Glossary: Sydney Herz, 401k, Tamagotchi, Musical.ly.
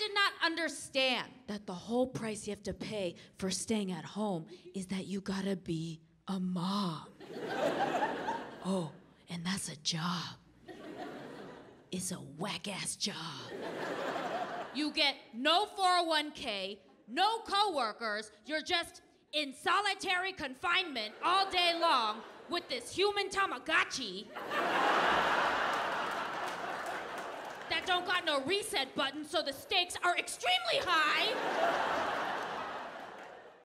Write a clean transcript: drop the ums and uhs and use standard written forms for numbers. did not understand that the whole price you have to pay for staying at home is that you gotta be a mom. Oh, and that's a job. It's a whack-ass job. You get no 401k, no coworkers. You're just in solitary confinement all day long with this human Tamagotchi that don't got no reset button, so the stakes are extremely high.